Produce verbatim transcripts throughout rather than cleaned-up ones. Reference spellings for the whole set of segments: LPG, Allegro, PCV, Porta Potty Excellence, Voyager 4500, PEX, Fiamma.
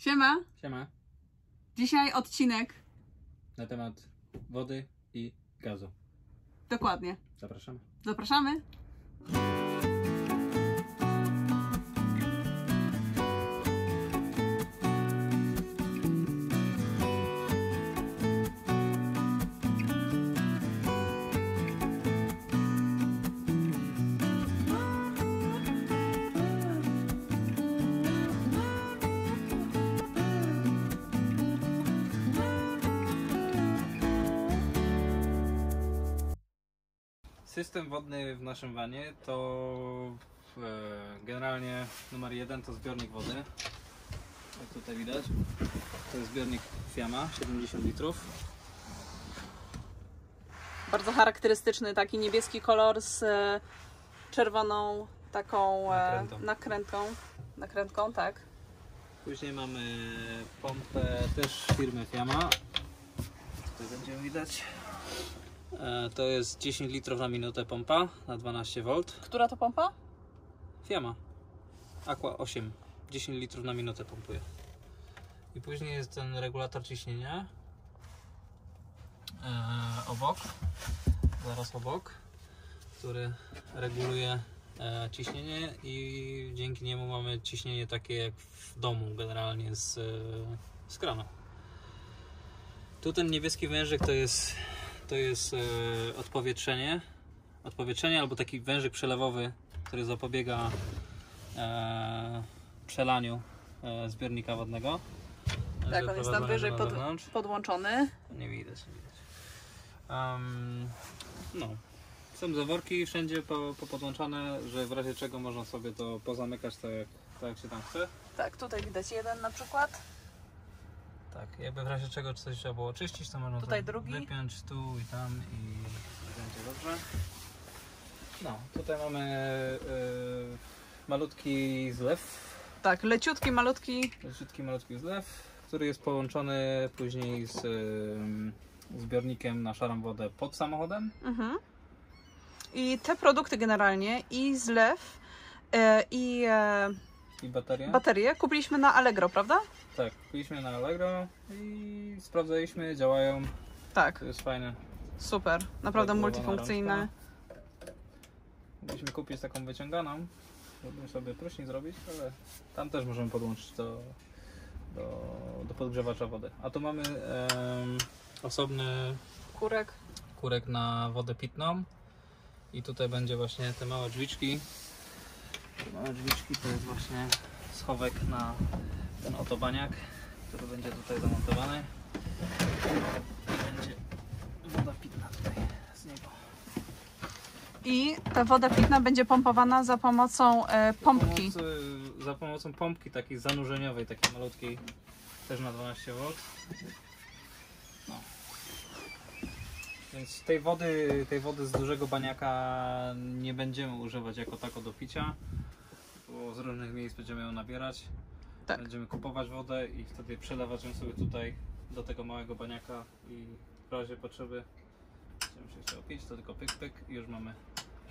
Siema. Siema. Dzisiaj odcinek na temat wody i gazu. Dokładnie. Zapraszamy. Zapraszamy. System wodny w naszym vanie to e, generalnie numer jeden to zbiornik wody. Jak tutaj widać, to jest zbiornik Fiamma, siedemdziesiąt litrów. Bardzo charakterystyczny taki niebieski kolor z e, czerwoną taką e, nakrętką. nakrętką. Nakrętką, tak. Później mamy pompę też firmy Fiamma. Tutaj będziemy widać. To jest dziesięć litrów na minutę pompa na dwanaście wolt. Która to pompa? Fiamma Aqua osiem. dziesięć litrów na minutę pompuje. I później jest ten regulator ciśnienia. Eee, obok. Zaraz obok. Który reguluje e, ciśnienie i dzięki niemu mamy ciśnienie takie jak w domu generalnie z, z kranu. Tu ten niebieski wężyk to jest To jest e, odpowietrzenie, odpowietrzenie albo taki wężyk przelewowy, który zapobiega e, przelaniu e, zbiornika wodnego. Tak, on jest tam wyżej pod, podłączony. Nie widać, nie widać. Um, no. Są zaworki wszędzie po, po podłączane, że w razie czego można sobie to pozamykać tak jak, tak jak się tam chce. Tak, tutaj widać jeden na przykład. Tak, jakby w razie czego coś trzeba było oczyścić, to można tutaj drugi. Wypiąć tu i tam i będzie dobrze. No, tutaj mamy yy, malutki zlew. Tak, leciutki, malutki. Leciutki, malutki zlew, który jest połączony później z yy, zbiornikiem na szarą wodę pod samochodem. Mhm. I te produkty generalnie, i zlew, yy, i... Yy... I baterie? Baterie kupiliśmy na Allegro, prawda? Tak, kupiliśmy na Allegro i sprawdzaliśmy, działają. Tak. To jest fajne. Super, naprawdę multifunkcyjne. Mogliśmy kupić taką wyciąganą, żeby sobie prysznic zrobić, ale tam też możemy podłączyć do, do, do podgrzewacza wody. A tu mamy em, osobny kurek. kurek na wodę pitną i tutaj będzie właśnie te małe drzwiczki. Małe drzwiczki to jest właśnie schowek na ten oto baniak, który będzie tutaj zamontowany. Będzie woda pitna tutaj z niego. I ta woda pitna będzie pompowana za pomocą e, pompki. Za pomocą, za pomocą pompki takiej zanurzeniowej, takiej malutkiej, też na dwanaście wolt. No. Więc tej wody, tej wody z dużego baniaka nie będziemy używać jako tako do picia. Bo z różnych miejsc będziemy ją nabierać, tak. Będziemy kupować wodę i wtedy przelewać ją sobie tutaj do tego małego baniaka i w razie potrzeby będziemy się chciało pić, to tylko pyk pyk i już mamy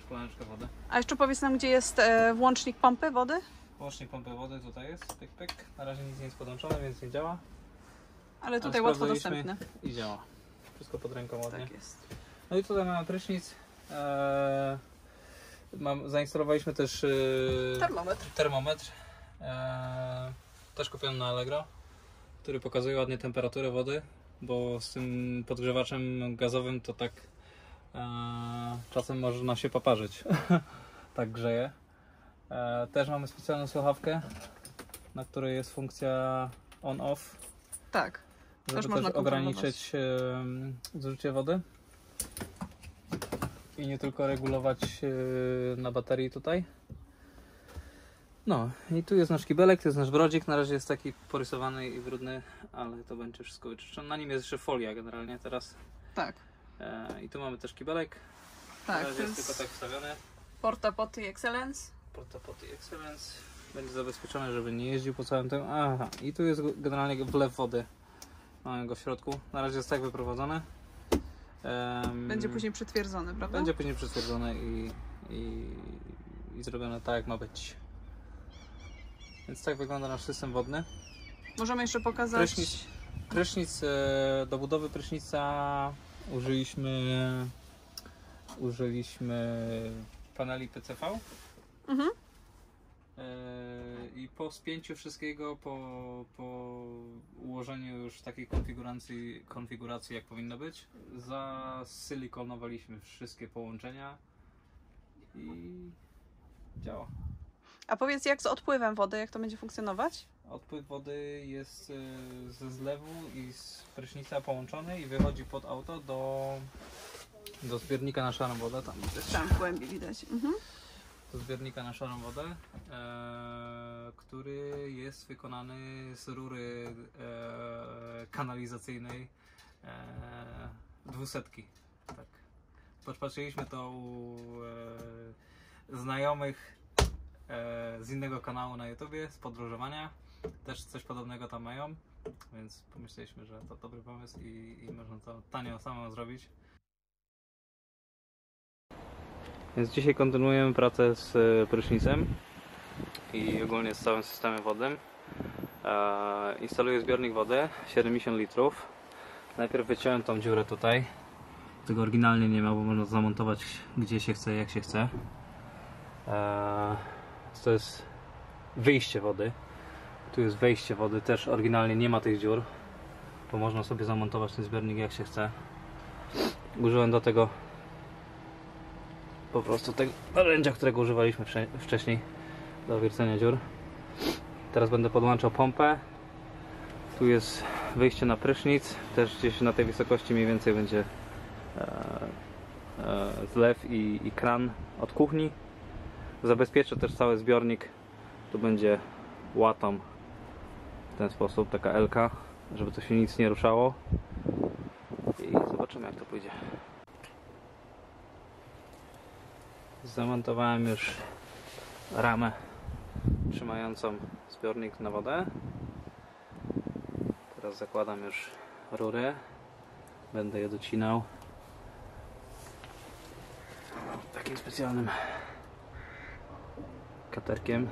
szklaneczkę wody. A jeszcze powiedz nam, gdzie jest e, włącznik pompy wody? Włącznik pompy wody tutaj jest, pyk pyk, na razie nic nie jest podłączone, więc nie działa. Ale tutaj łatwo dostępne. I działa, wszystko pod ręką ładnie. Tak jest. No i tutaj mamy prysznic. E... Mam, zainstalowaliśmy też yy, termometr, termometr yy, też kupiłem na Allegro, który pokazuje ładnie temperaturę wody, bo z tym podgrzewaczem gazowym to tak yy, czasem można się poparzyć, tak grzeje. Yy, też mamy specjalną słuchawkę, na której jest funkcja on off, tak, żeby też, można też ograniczyć yy, zużycie wody. I nie tylko regulować na baterii tutaj. No i tu jest nasz kibelek, to jest nasz brodzik. Na razie jest taki porysowany i brudny, ale to będzie wszystko wyczyszczone. Na nim jest jeszcze folia generalnie teraz. Tak. E, I tu mamy też kibelek. Tak. Na razie jest tylko tak wstawiony. Porta Potty Excellence. Porta Potty Excellence. Będzie zabezpieczony, żeby nie jeździł po całym tym. Aha. I tu jest generalnie wlew wody. Mamy go w środku. Na razie jest tak wyprowadzony. Będzie później przytwierdzone, prawda? Będzie później przytwierdzone i, i, i zrobione tak, jak ma być. Więc tak wygląda nasz system wodny. Możemy jeszcze pokazać... Prysznic, prysznic do budowy prysznica użyliśmy, użyliśmy paneli P C V. Mhm. I po spięciu wszystkiego, po, po ułożeniu już takiej konfiguracji, konfiguracji jak powinno być, zasilikonowaliśmy wszystkie połączenia i działa. A powiedz, jak z odpływem wody, jak to będzie funkcjonować? Odpływ wody jest ze zlewu i z prysznica połączony i wychodzi pod auto do, do zbiornika na szarą wodę. Tam, tam w głębi widać. Mhm. Do zbiornika na szarą wodę, e, który jest wykonany z rury e, kanalizacyjnej e, dwusetki. Tak. Podpatrzyliśmy to u e, znajomych e, z innego kanału na YouTubie, z podróżowania. Też coś podobnego tam mają, więc pomyśleliśmy, że to dobry pomysł i, i można to tanio samemu zrobić. Więc dzisiaj kontynuujemy pracę z prysznicem i ogólnie z całym systemem wodnym. Eee, instaluję zbiornik wody siedemdziesiąt litrów. Najpierw wyciąłem tą dziurę tutaj. Tego oryginalnie nie ma, bo można zamontować gdzie się chce, jak się chce. Eee, to jest wyjście wody. Tu jest wejście wody, też oryginalnie nie ma tych dziur, bo można sobie zamontować ten zbiornik jak się chce. Użyłem do tego po prostu tego narzędzia, którego używaliśmy wcześniej do wiercenia dziur. Teraz będę podłączał pompę. Tu jest wyjście na prysznic. Też gdzieś na tej wysokości mniej więcej będzie e, e, zlew i, i kran od kuchni. Zabezpieczę też cały zbiornik. Tu będzie łatą w ten sposób, taka elka, żeby to się nic nie ruszało. I zobaczymy, jak to pójdzie. Zamontowałem już ramę trzymającą zbiornik na wodę. Teraz zakładam już rury. Będę je docinał takim specjalnym katerkiem.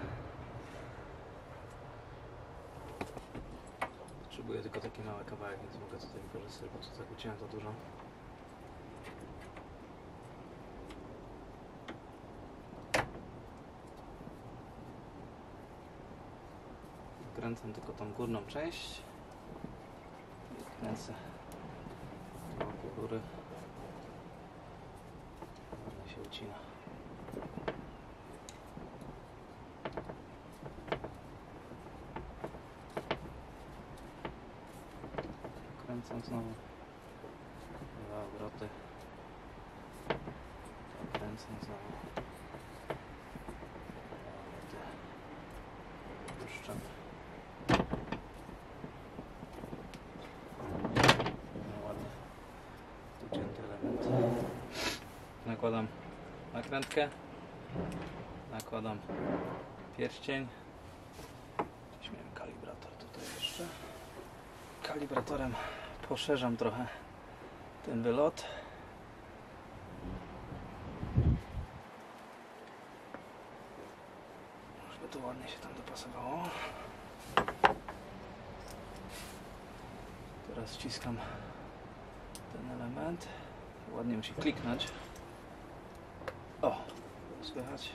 Potrzebuję tylko taki mały kawałek, więc mogę tutaj wykorzystać, bo tutaj uciąłem za dużo. Kręcę tylko tą górną część i kręcę do góry. Ona się ucina. Kręcę znowu dwa obroty. Kręcę znowu dwa obroty. Puszczamy. Nakładam nakrętkę, nakładam pierścień, gdzieś miałem kalibrator tutaj jeszcze, kalibratorem poszerzam trochę ten wylot, żeby to ładnie się tam dopasowało. Teraz ściskam ten element, ładnie musi kliknąć. O, słychać.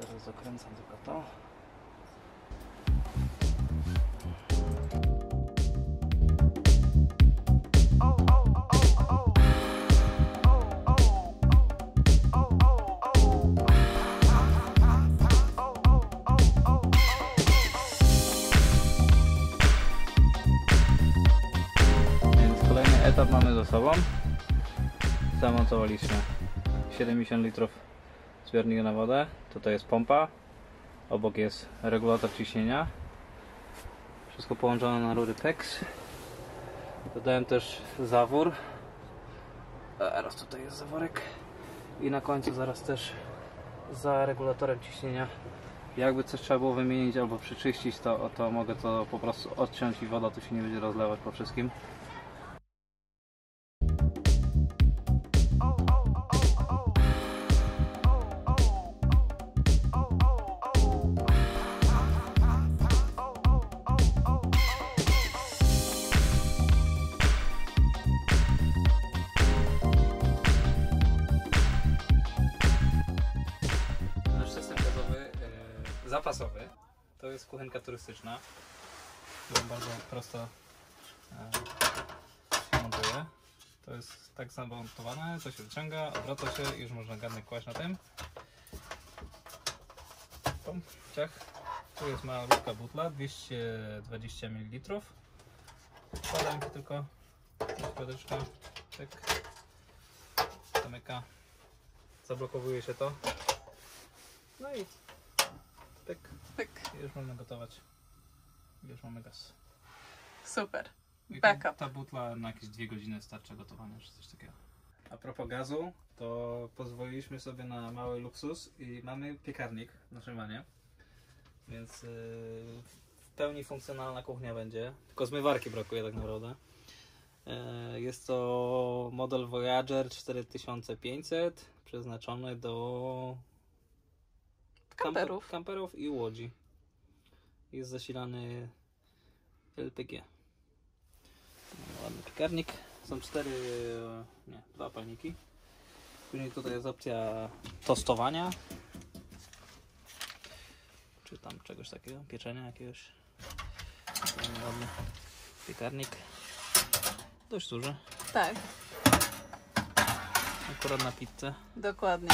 Teraz zakręcam tylko to. Więc kolejny etap mamy za sobą. Zamontowaliśmy siedemdziesiąt litrów zbiornika na wodę. Tutaj jest pompa, obok jest regulator ciśnienia. Wszystko połączone na rury P E X. Dodałem też zawór. Teraz tutaj jest zaworek. I na końcu zaraz też za regulatorem ciśnienia. Jakby coś trzeba było wymienić albo przyczyścić, to, to mogę to po prostu odciąć i woda tu się nie będzie rozlewać po wszystkim. pasowy. To jest kuchenka turystyczna, którą bardzo prosto e, montuje. To jest tak zamontowane, to się wyciąga, odwraca się i już można garnek kłaść na tym. Pum, ciach. Tu jest malutka butla, dwieście dwadzieścia mililitrów. Podanki tylko, środeczka, cyk, zamyka, zablokowuje się to. No i pyk, pyk. I już można gotować. I już mamy gaz. Super. Backup. Ta butla na jakieś dwie godziny starcza gotowania, czy coś takiego. A propos gazu, to pozwoliliśmy sobie na mały luksus i mamy piekarnik w naszym vanie. Więc yy, w pełni funkcjonalna kuchnia będzie. Tylko zmywarki brakuje tak naprawdę. Yy, jest to model Voyager cztery tysiące pięćset, przeznaczony do kamperów, kamperów i łodzi. Jest zasilany L P G. Ładny piekarnik. Są cztery, nie, dwa palniki. Później tutaj jest opcja tostowania. Czy tam czegoś takiego, pieczenia jakiegoś. Ładny piekarnik. Dość duży. Tak. Akurat na pizzę. Dokładnie.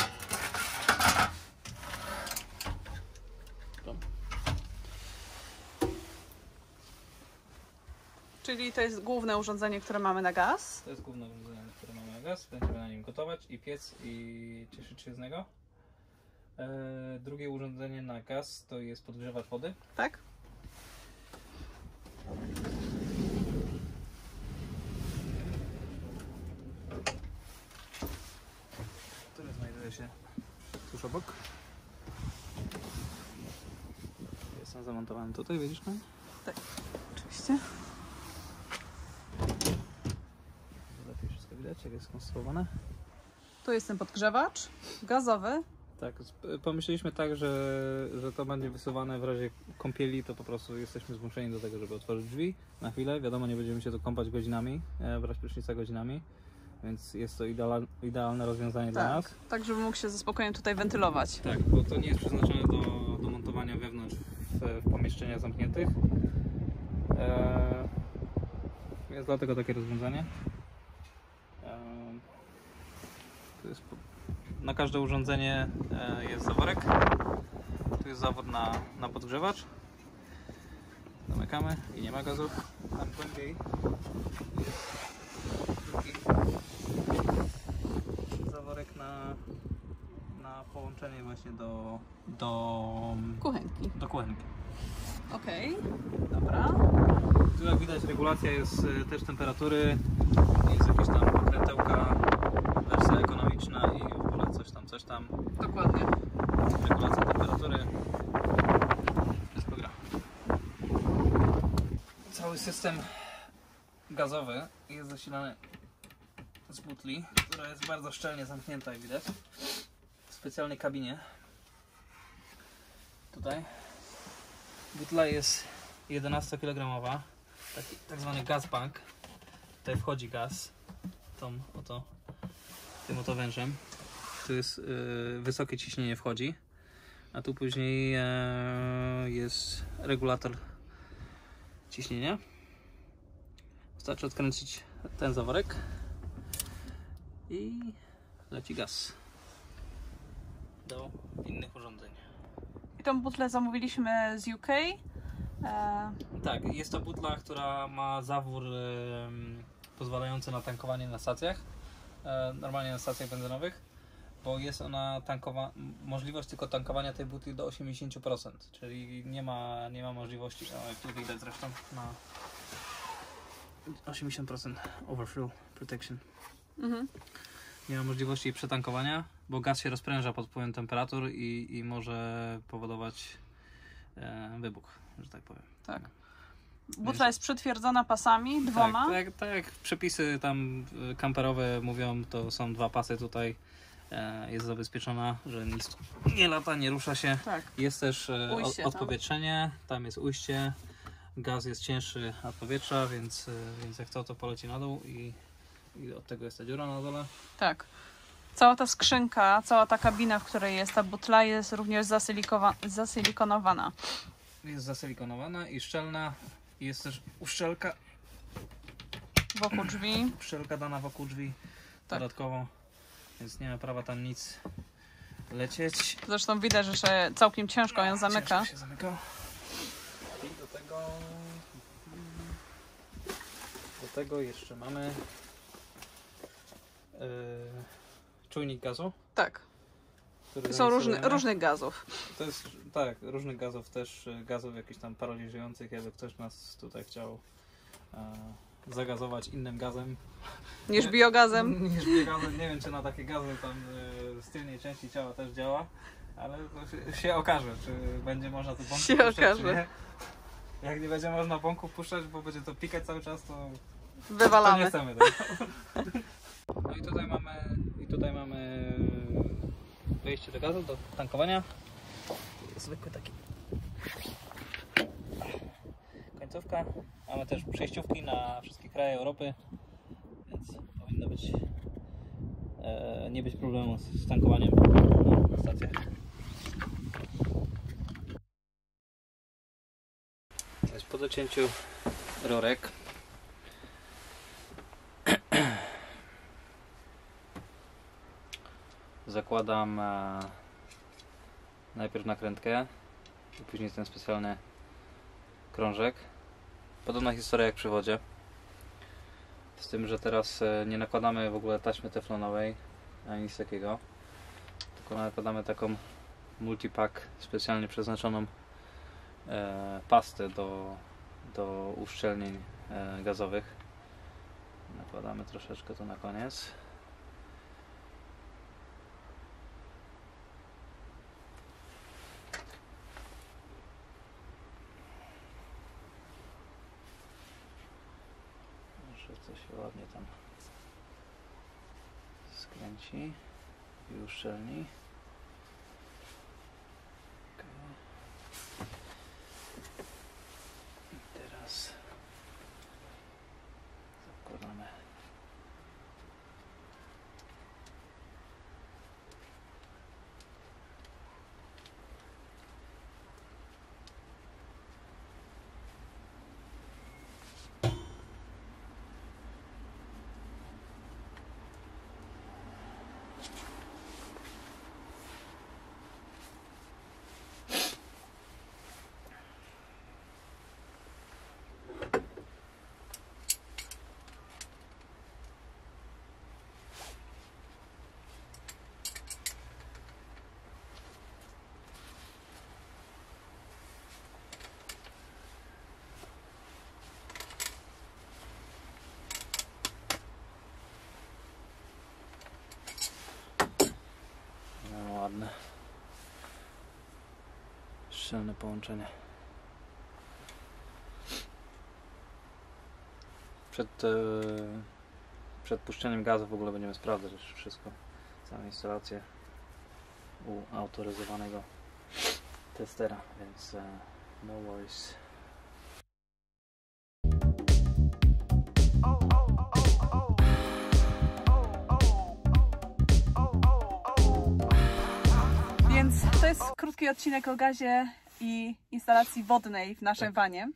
Czyli to jest główne urządzenie, które mamy na gaz. To jest główne urządzenie, które mamy na gaz. Będziemy na nim gotować i piec i cieszyć się z niego. Eee, drugie urządzenie na gaz to jest podgrzewacz wody. Tak. Który znajduje się tuż obok. Jestem zamontowany tutaj, widzisz pan? Tak, oczywiście. Widać, jak jest skonstruowane. Tu jest ten podgrzewacz gazowy. Tak, pomyśleliśmy tak, że, że to będzie wysuwane w razie kąpieli, to po prostu jesteśmy zmuszeni do tego, żeby otworzyć drzwi na chwilę. Wiadomo, nie będziemy się tu kąpać godzinami, brać prysznica godzinami, więc jest to ideal, idealne rozwiązanie tak, dla nas. Tak, żeby mógł się ze spokojem tutaj wentylować. Tak, bo to nie jest przeznaczone do, do montowania wewnątrz w, w pomieszczeniach zamkniętych. Eee, jest dlatego takie rozwiązanie. To jest, na każde urządzenie jest zaworek. Tu jest zawór na, na podgrzewacz. Zamykamy i nie ma gazu. Tam głębiej jest drugi zaworek na, na połączenie właśnie do, do kuchenki. Do kuchenki. Okej, okay, dobra. Tu jak widać regulacja jest też temperatury. Jest jakieś tam pokrętełka, wersja ekonomiczna i w ogóle coś tam, coś tam. Dokładnie. Regulacja temperatury. Wszystko gra. Cały system gazowy jest zasilany z butli, która jest bardzo szczelnie zamknięta, jak widać. W specjalnej kabinie. Tutaj. Butla jest jedenasto kilogramów, taki tak zwany gas bank. Tutaj wchodzi gaz tą, oto, tym oto wężem. Tu jest yy, wysokie ciśnienie wchodzi, a tu później yy, jest regulator ciśnienia. Wystarczy odkręcić ten zaworek i leci gaz do innych urządzeń. I tą butlę zamówiliśmy z U K. E... Tak, jest to butla, która ma zawór e, pozwalający na tankowanie na stacjach, e, normalnie na stacjach benzynowych, bo jest ona tankowa możliwość tylko tankowania tej butli do osiemdziesięciu procent, czyli nie ma, nie ma możliwości, no, jak tu widać zresztą, na osiemdziesiąt procent overflow protection. Mhm. Nie ma możliwości przetankowania, bo gaz się rozpręża pod wpływem temperatur i, i może powodować e, wybuch, że tak powiem. Tak. Butla jest przytwierdzona pasami, dwoma. Tak, tak, tak. Przepisy tam kamperowe mówią, to są dwa pasy tutaj. E, jest zabezpieczona, że nic nie lata, nie rusza się. Tak. Jest też e, ujście, od, odpowietrzenie, tam. tam jest ujście. Gaz jest cięższy od powietrza, więc, e, więc jak to, to poleci na dół i... I od tego jest ta dziura na dole. Tak. Cała ta skrzynka, cała ta kabina, w której jest ta butla, jest również zasilikonowana. Jest zasilikonowana i szczelna. Jest też uszczelka wokół drzwi. Uszczelka dana wokół drzwi, tak, dodatkowo, więc nie ma prawa tam nic lecieć. Zresztą widać, że się całkiem ciężko ją zamyka. Ciężko się zamyka. I do tego... Do tego jeszcze mamy... Yy, czujnik gazu. Tak. Są różne, różnych gazów. To jest, tak, różnych gazów też, gazów jakichś tam paraliżujących, jakby ktoś nas tutaj chciał e, zagazować innym gazem. Niż biogazem. Niż biogazem. Nie wiem, czy na takie gazy tam e, z tylnej części ciała też działa, ale to się, się okaże, czy będzie można tu bąków puszczać, okaże. Czy nie. Jak nie będzie można bąków puszczać, bo będzie to pikać cały czas, to wywalamy. To nie chcemy tego. No i tutaj mamy, i tutaj mamy wejście do gazu, do tankowania. Zwykły taki. Końcówka. Mamy też przejściówki na wszystkie kraje Europy, więc powinno być e, nie być problemu z tankowaniem na stacjach. Po docięciu rurek zakładam e, najpierw nakrętkę i później ten specjalny krążek. Podobna historia jak przy wodzie, z tym, że teraz e, nie nakładamy w ogóle taśmy teflonowej ani nic takiego, tylko nakładamy taką multipack specjalnie przeznaczoną e, pastę do, do uszczelnień e, gazowych. Nakładamy troszeczkę to na koniec. Ładnie tam skręci i uszczelni. Okay. I teraz zakładamy szczelne połączenie. Przed, e, przed puszczeniem gazu w ogóle będziemy sprawdzać wszystko, całą instalację u autoryzowanego testera, więc e, no worries. To jest krótki odcinek o gazie i instalacji wodnej w naszej vanie.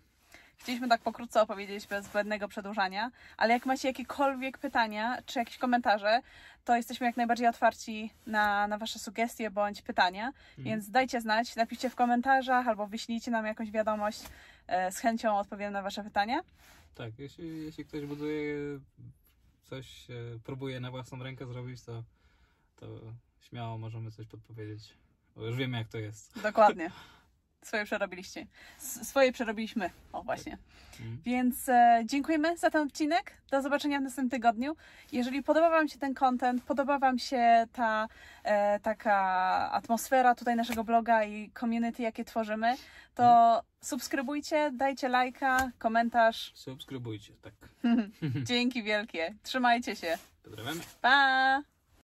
Chcieliśmy tak pokrótce opowiedzieć bez zbędnego przedłużania, ale jak macie jakiekolwiek pytania czy jakieś komentarze, to jesteśmy jak najbardziej otwarci na, na Wasze sugestie bądź pytania, mhm. więc dajcie znać, napiszcie w komentarzach albo wyślijcie nam jakąś wiadomość, z chęcią odpowiem na Wasze pytania. Tak, jeśli, jeśli ktoś buduje coś, próbuje na własną rękę zrobić, to, to śmiało możemy coś podpowiedzieć. Bo już wiemy, jak to jest. Dokładnie. Swoje przerobiliście. Swoje przerobiliśmy. O, właśnie. Mhm. Więc e, dziękujemy za ten odcinek. Do zobaczenia w następnym tygodniu. Jeżeli podoba Wam się ten content, podoba Wam się ta e, taka atmosfera tutaj naszego bloga i community, jakie tworzymy, to mhm. subskrybujcie, dajcie lajka, komentarz. Subskrybujcie, tak. Dzięki wielkie. Trzymajcie się. Pozdrawiam. Pa!